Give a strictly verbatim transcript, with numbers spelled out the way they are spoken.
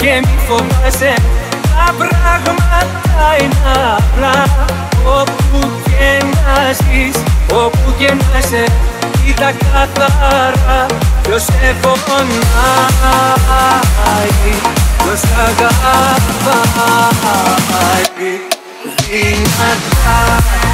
Kemi formasen Abrahman aina bla Όπου και να ζεις, όπου και να είσαι Κοίτα καθαρά ποιος σε πονάει Ποιος αγαπάει δυνατά